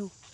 do.